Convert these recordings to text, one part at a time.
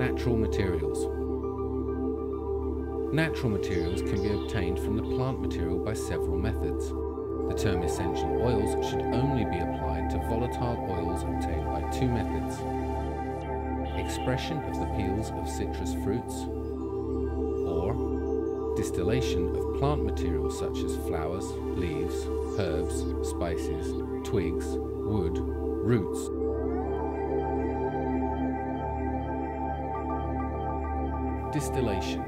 Natural materials. Natural materials can be obtained from the plant material by several methods. The term essential oils should only be applied to volatile oils obtained by two methods: expression of the peels of citrus fruits, or distillation of plant material such as flowers, leaves, herbs, spices, twigs, wood, roots. Distillation.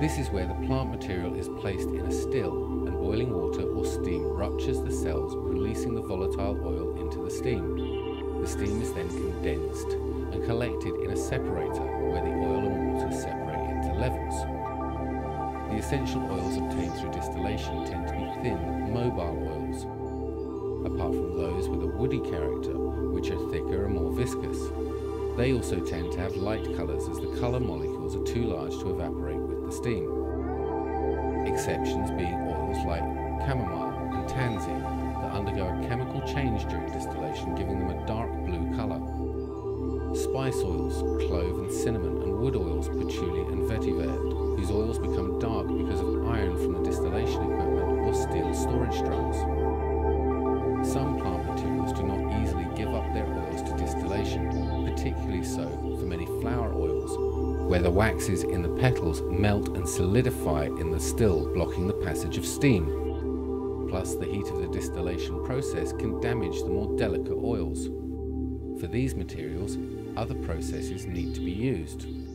This is where the plant material is placed in a still and boiling water or steam ruptures the cells, releasing the volatile oil into the steam. The steam is then condensed and collected in a separator where the oil and water separate into levels. The essential oils obtained through distillation tend to be thin, mobile oils, apart from those with a woody character, which are thicker and more viscous. They also tend to have light colours as the colour molecules are too large to evaporate with the steam. Exceptions being oils like chamomile and tansy that undergo a chemical change during distillation, giving them a dark blue colour. Spice oils, clove and cinnamon, and wood oils, patchouli and vetiver, whose oils become dark because of iron from the distillation equipment or steel storage drums. Some plant materials do not easily give up their oils to distillation, particularly so for many flower oils, where the waxes in the petals melt and solidify in the still, blocking the passage of steam. Plus, the heat of the distillation process can damage the more delicate oils. For these materials, other processes need to be used.